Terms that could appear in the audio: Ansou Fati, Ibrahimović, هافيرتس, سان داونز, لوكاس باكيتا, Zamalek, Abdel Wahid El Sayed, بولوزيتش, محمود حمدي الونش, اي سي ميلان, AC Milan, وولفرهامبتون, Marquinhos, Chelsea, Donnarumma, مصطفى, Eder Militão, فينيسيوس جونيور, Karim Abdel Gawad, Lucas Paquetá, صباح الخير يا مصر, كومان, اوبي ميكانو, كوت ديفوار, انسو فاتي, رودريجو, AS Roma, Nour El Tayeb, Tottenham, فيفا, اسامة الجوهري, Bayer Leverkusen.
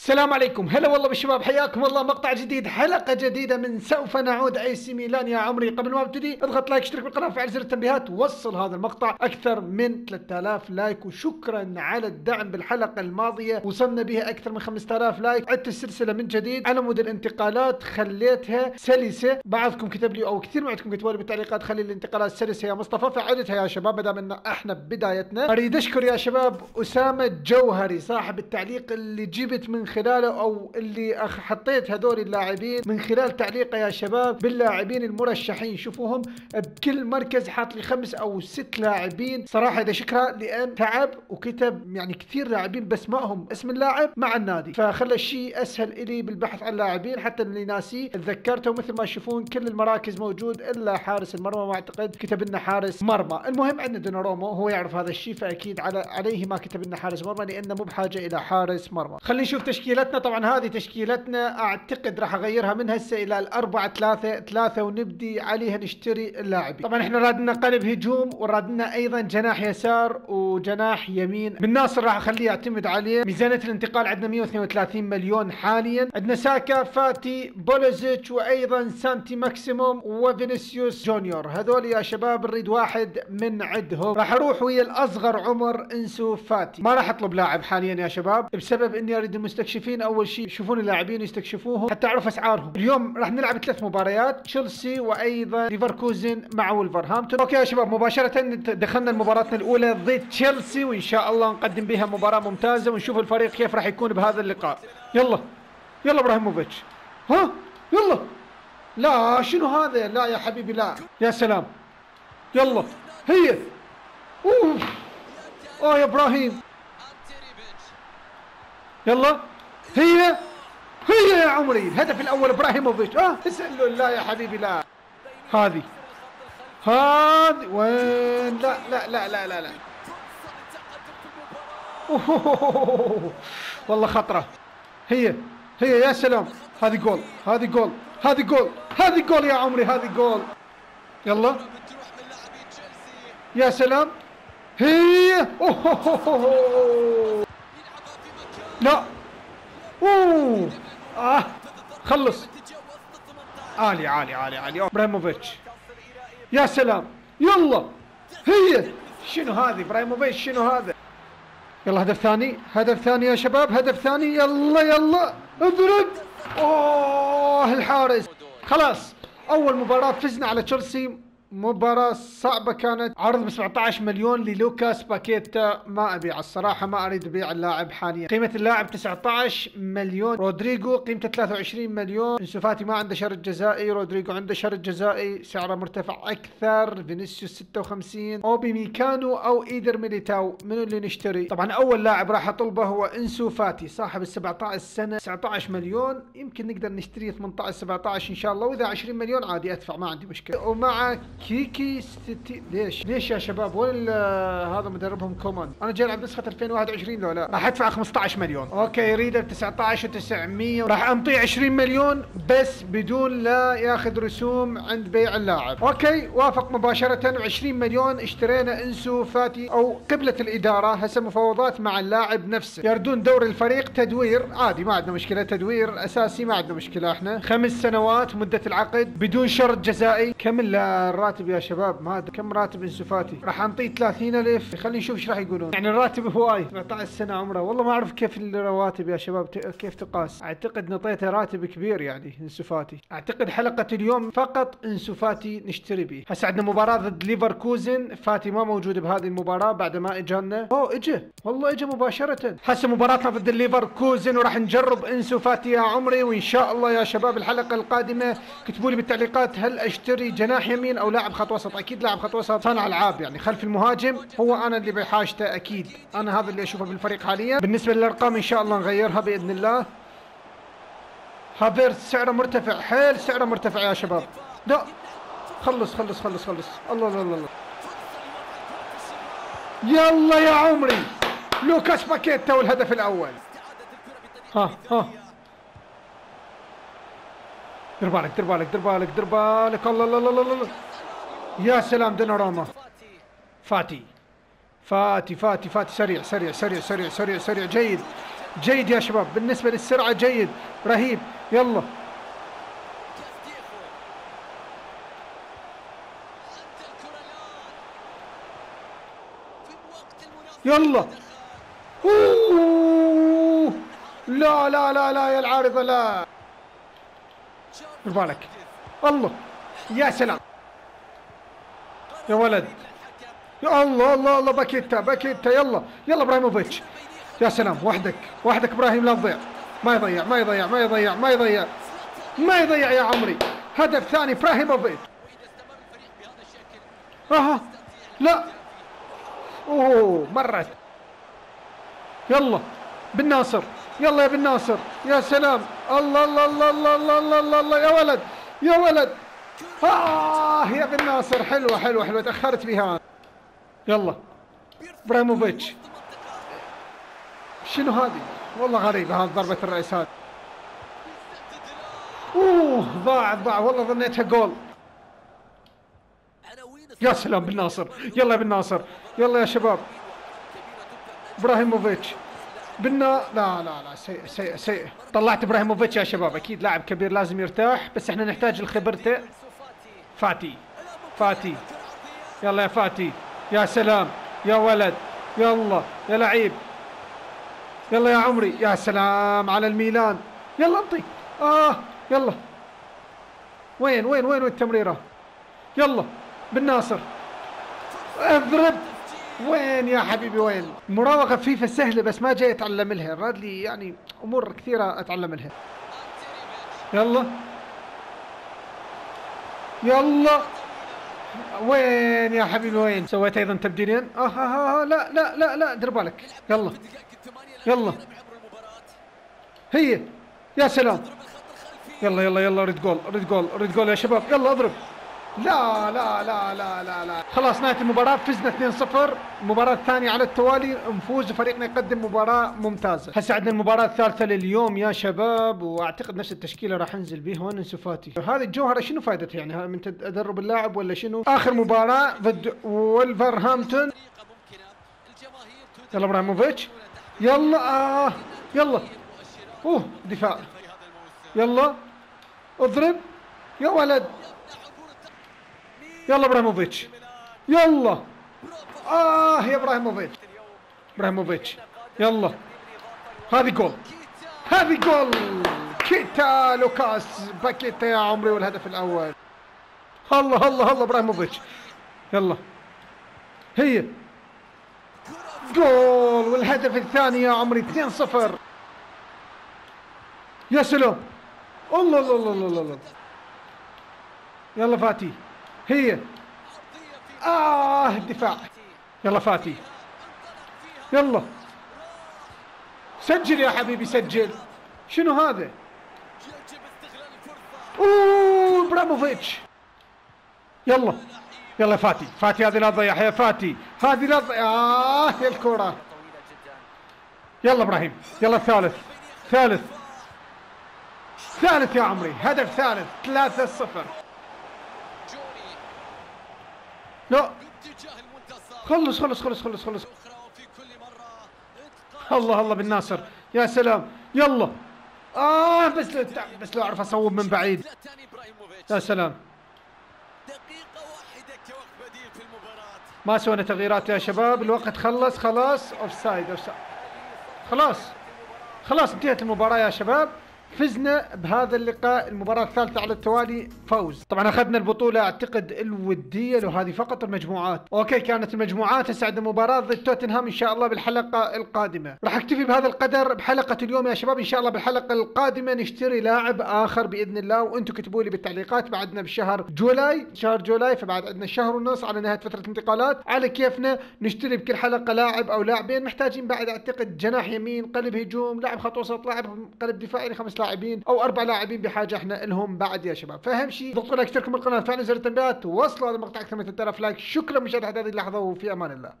السلام عليكم، هلا والله بالشباب، حياكم الله. مقطع جديد، حلقة جديدة من سوف نعود اي سي ميلان. يا عمري قبل ما ابتدي اضغط لايك، اشترك بالقناة، وفعل زر التنبيهات، ووصل هذا المقطع اكثر من 3000 لايك، وشكرا على الدعم. بالحلقة الماضية وصلنا بها اكثر من 5000 لايك. عدت السلسلة من جديد على مود الانتقالات، خليتها سلسة. بعضكم كتب لي او كثير معكم كتبوا لي بالتعليقات خلي الانتقالات سلسة يا مصطفى، فعدتها يا شباب. ما دام ان احنا ببدايتنا، اريد اشكر يا شباب اسامة الجوهري صاحب التعليق اللي جبت من خلاله او اللي حطيت هذول اللاعبين من خلال تعليقه يا شباب باللاعبين المرشحين. شوفوهم بكل مركز حاط لي 5 أو 6 لاعبين. صراحه اذا شكرا لان تعب وكتب يعني كثير لاعبين بس ماهم اسم اللاعب مع النادي، فخلى الشيء اسهل الي بالبحث عن لاعبين حتى اللي ناسيه تذكرته. ومثل ما تشوفون كل المراكز موجود الا حارس المرمى، ما اعتقد كتب لنا حارس مرمى. المهم عندنا دوناروما، هو يعرف هذا الشيء فاكيد عليه ما كتب لنا حارس مرمى لانه مو بحاجه الى حارس مرمى. خلينا نشوف تشكيلتنا. طبعا هذه تشكيلتنا اعتقد راح اغيرها من هسه الى 4-3-3 ونبدي عليها نشتري اللاعبين. طبعا احنا رادنا قلب هجوم، ورادنا ايضا جناح يسار وجناح يمين. بن ناصر راح اخليه يعتمد عليه. ميزانيه الانتقال عندنا 132 مليون حاليا. عندنا ساكا، فاتي، بولوزيتش، وايضا سانتي ماكسيموم، وفينيسيوس جونيور. هذول يا شباب نريد واحد من عندهم. راح اروح ويا الاصغر عمر، انسو فاتي. ما راح اطلب لاعب حاليا يا شباب بسبب اني اريد المستكشفين اول شيء يشوفون اللاعبين ويستكشفوهم حتى اعرف اسعارهم. اليوم راح نلعب 3 مباريات، تشيلسي وايضا ليفركوزن مع وولفرهامبتون. اوكي يا شباب، مباشره دخلنا مباراتنا الاولى ضد تشيلسي، وان شاء الله نقدم بها مباراه ممتازه ونشوف الفريق كيف راح يكون بهذا اللقاء. يلا يلا ابراهيموفيتش، ها يلا. لا شنو هذا، لا يا حبيبي، لا يا سلام. يلا هي، اوه اوه يا ابراهيم، يلا هي هي يا عمري. الهدف الاول ابراهيموفيتش، اسال له. لا يا حبيبي لا، هذه وين، لا لا لا لا لا لا. أوه. والله خطره. هي يا سلام، هذه جول يا عمري، هذه جول. يلا يا سلام هي. أوه. لا اوه خلص. عالي عالي عالي عالي ابراهيموفيتش، يا سلام. يلا هي، شنو هذه ابراهيموفيتش، شنو هذا. يلا هدف ثاني يا شباب، يلا اضرب. اوه الحارس. خلاص اول مباراة فزنا على تشيلسي، مباراة صعبة كانت. عرض ب 17 مليون للوكاس باكيتا، ما ابيع الصراحة، ما اريد ابيع اللاعب حاليا. قيمة اللاعب 19 مليون، رودريجو قيمته 23 مليون، انسو فاتي ما عنده شرط جزائي، رودريجو عنده شرط جزائي سعره مرتفع اكثر، فينيسيوس 56، اوبي ميكانو او ايدر ميليتاو. منو اللي نشتري؟ طبعا اول لاعب راح اطلبه هو انسو فاتي صاحب ال 17 سنة، 19 مليون، يمكن نقدر نشتريه 18-17 ان شاء الله، واذا 20 مليون عادي ادفع ما عندي مشكلة. ومع كيكي 60. ليش يا شباب، ولا هذا مدربهم كومان. انا جاي العب نسخه 2021 لو لا راح ادفع 15 مليون. اوكي يريده ب 19 و900، راح انطيه 20 مليون بس بدون لا ياخذ رسوم عند بيع اللاعب. اوكي وافق مباشره، 20 مليون اشترينا انسو فاتي. او قبلت الاداره هسه مفاوضات مع اللاعب نفسه، يردون دور الفريق تدوير عادي، ما عندنا مشكله، تدوير اساسي ما عندنا مشكله. احنا 5 سنوات مده العقد بدون شرط جزائي. كم الراتب يا شباب، ما ادري كم راتب انسو فاتي. راح انطيه 30,000، خلينا نشوف ايش راح يقولون. يعني الراتب هواي، 17 سنه عمره، والله ما اعرف كيف الرواتب يا شباب كيف تقاس. اعتقد نطيته راتب كبير يعني انسو فاتي. اعتقد حلقه اليوم فقط انسو فاتي نشتري به. هسه عندنا مباراه ضد ليفركوزن، فاتي ما موجود بهذه المباراه بعد ما اجانا. اوه اجى، والله اجى مباشره. هسه مباراتنا ضد ليفركوزن وراح نجرب انسو فاتي يا عمري، وان شاء الله يا شباب الحلقه القادمه كتبوا لي بالتعليقات هل اشتري جناح يمين او لاعب خط وسط. اكيد لاعب خط وسط صانع العاب، يعني خلف المهاجم هو انا اللي بحاجته اكيد. انا هذا اللي اشوفه بالفريق حاليا. بالنسبه للارقام ان شاء الله نغيرها باذن الله. هافيرتس سعره مرتفع حيل، سعره مرتفع يا شباب. لا خلص خلص خلص خلص. الله الله الله. يلا يا عمري لوكاس باكيتا والهدف الاول. ها دير بالك. الله الله الله الله. يا سلام دوناروما. فاتي سريع جيد جيد يا شباب، بالنسبة للسرعة جيد رهيب. يلا يلا، اوه لا لا لا لا يا العارضة، لا بالك، الله يا سلام يا ولد، يا الله الله الله، باكيتا باكيتا، يلا يلا ابراهيموفيتش، يا سلام، وحدك وحدك ابراهيم، لا تضيع، ما يضيع ما يضيع ما يضيع ما يضيع ما يضيع يا عمري، هدف ثاني ابراهيموفيتش. اها لا، اوه مرت، يلا بن ناصر، يلا يا بن ناصر، يا سلام، الله الله الله الله الله الله الله الله، يا ولد يا ولد، آه يا بن ناصر، حلوة حلوة حلوة، تأخرت بها. يلا ابراهيموفيتش، شنو هذه؟ والله غريبة هذه ضربة الرأس هذه. اوه ضاعت ضاعت، والله ظنيتها جول. يا سلام بن ناصر، يلا يا بن ناصر، يلا يا شباب. ابراهيموفيتش بنا، لا لا لا سيء سيء سيء، طلعت ابراهيموفيتش يا شباب، اكيد لاعب كبير لازم يرتاح، بس احنا نحتاج لخبرته. فاتي فاتي، يلا يا فاتي، يا سلام يا ولد، يلا يا لعيب، يلا يا عمري، يا سلام على الميلان، يلا انطي، اه يلا، وين وين وين التمريره، يلا بن ناصر اضرب، وين يا حبيبي وين. مراوغة فيفا سهلة بس ما جاي اتعلم لها، راد لي يعني امور كثيرة اتعلم لها. يلا يلا، وين يا حبيبي وين. سويت ايضا تبديلين، اها لا لا لا لا، دير بالك، يلا يلا، هي يا سلام، يلا يلا يلا، ريد جول ريد جول ريد جول يا شباب، يلا اضرب، لا لا لا لا لا لا. خلاص نهاية المباراة، فزنا 2-0، المباراة الثانية على التوالي نفوز، وفريقنا يقدم مباراة ممتازة. هسه عندنا المباراة الثالثة لليوم يا شباب، واعتقد نفس التشكيلة راح انزل بيها، وانا انسو فاتي. هذه الجوهرة شنو فائدتها يعني؟ من تدرب اللاعب ولا شنو؟ آخر مباراة ضد وولفرهامبتون. يلا ابراهيموفيتش، يلا آه يلا، اوه دفاع، يلا اضرب يا ولد، يلا ابراهيموفيتش، يلا آه يا ابراهيموفيتش، ابراهيموفيتش، يلا هذه جول، هذه جول، كيتا لوكاس باكيتا يا عمري، والهدف الأول. الله الله الله ابراهيموفيتش، يلا هي جول، والهدف الثاني يا عمري 2-0. يا سلام، الله الله الله الله الله، يلا فاتي، هي آه الدفاع، يلا فاتي، يلا سجل يا حبيبي سجل، شنو هذا؟ اوه ابراهيموفيتش، يلا يلا فاتي فاتي، هذه لا تضيعها يا فاتي، هذه لا تضيعها، آه يا الكرة، يلا ابراهيم، يلا الثالث ثالث ثالث يا عمري، هدف ثالث 3-0. لا خلص خلص خلص خلص خلص، الله الله بن ناصر، يا سلام، يلا آه بس لو أعرف أصوب من بعيد، يا سلام، ما سوينا تغييرات يا شباب، الوقت خلص خلاص، أوف سايد أوف سايد، خلاص خلاص انتهت المباراة يا شباب، فزنا بهذا اللقاء، المباراة الثالثة على التوالي فوز. طبعا اخذنا البطولة اعتقد الودية، وهذه فقط المجموعات. اوكي كانت المجموعات، هسه عندنا مباراة ضد توتنهام ان شاء الله بالحلقة القادمة. راح اكتفي بهذا القدر بحلقة اليوم يا شباب، ان شاء الله بالحلقة القادمة نشتري لاعب اخر باذن الله، وانتم كتبوا لي بالتعليقات. بعدنا بشهر جولاي، شهر جولاي، فبعد عندنا شهر ونص على نهاية فترة الانتقالات، على كيفنا نشتري بكل حلقة لاعب او لاعبين. محتاجين بعد اعتقد جناح يمين، قلب هجوم، لاعب خط وسط، لاعب قلب دفاع، يعني 5 لاعبين او 4 لاعبين بحاجه احنا لهم بعد يا شباب. فاهم شيء، ضغطوا لايك، اشتركوا بالقناه، فعلوا زر التنبيهات، ووصلوا هذا المقطع اكثر من 3000 لايك. شكرا لمشاهده هذه اللحظه، وفي امان الله.